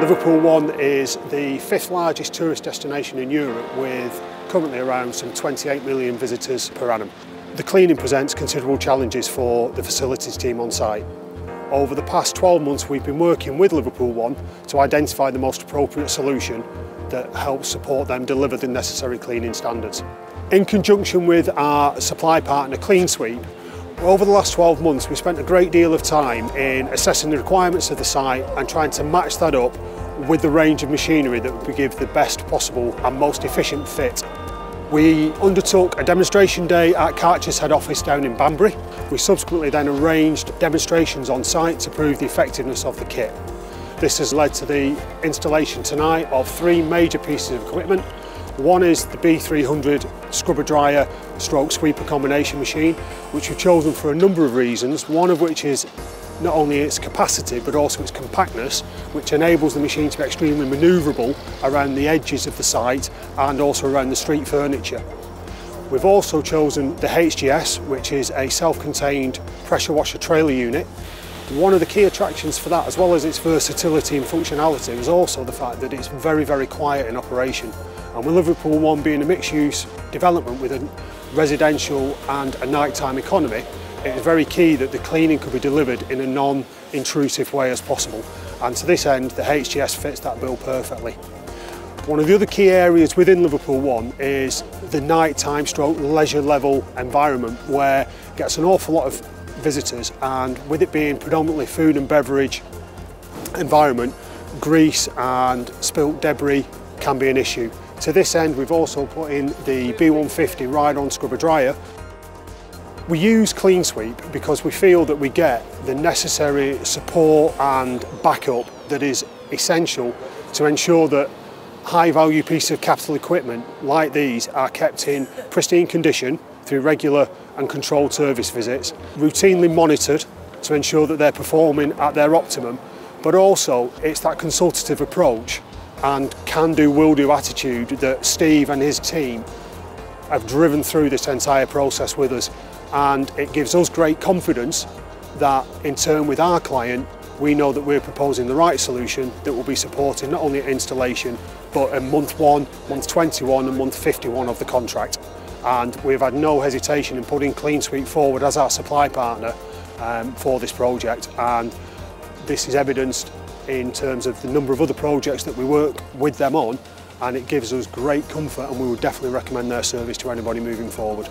Liverpool One is the fifth largest tourist destination in Europe, with currently around some 28 million visitors per annum. The cleaning presents considerable challenges for the facilities team on site. Over the past 12 months, we've been working with Liverpool One to identify the most appropriate solution that helps support them deliver the necessary cleaning standards. In conjunction with our supply partner Clean Sweep, over the last 12 months we spent a great deal of time in assessing the requirements of the site and trying to match that up with the range of machinery that would give the best possible and most efficient fit. We undertook a demonstration day at Kärcher's head office down in Banbury. We subsequently then arranged demonstrations on site to prove the effectiveness of the kit. This has led to the installation tonight of three major pieces of equipment. One is the B300 scrubber dryer stroke sweeper combination machine, which we've chosen for a number of reasons, one of which is not only its capacity but also its compactness, which enables the machine to be extremely manoeuvrable around the edges of the site and also around the street furniture. We've also chosen the HGS, which is a self-contained pressure washer trailer unit. One of the key attractions for that, as well as its versatility and functionality, is also the fact that it's very, very quiet in operation. And with Liverpool One being a mixed-use development with a residential and a nighttime economy, it is very key that the cleaning could be delivered in a non-intrusive way as possible, and to this end the HGS fits that bill perfectly. One of the other key areas within Liverpool One is the nighttime stroke leisure level environment, where it gets an awful lot of visitors, and with it being predominantly food and beverage environment, grease and spilt debris can be an issue. To this end we've also put in the B150 ride-on scrubber dryer. We use Clean Sweep because we feel that we get the necessary support and backup that is essential to ensure that high-value pieces of capital equipment like these are kept in pristine condition through regular and controlled service visits, routinely monitored to ensure that they're performing at their optimum, but also it's that consultative approach and can-do, will-do attitude that Steve and his team have driven through this entire process with us, and it gives us great confidence that in turn with our client we know that we're proposing the right solution that will be supporting not only installation but in month 1, month 21 and month 51 of the contract. And we've had no hesitation in putting Clean Sweep forward as our supply partner for this project, and this is evidenced in terms of the number of other projects that we work with them on, and it gives us great comfort, and we would definitely recommend their service to anybody moving forward.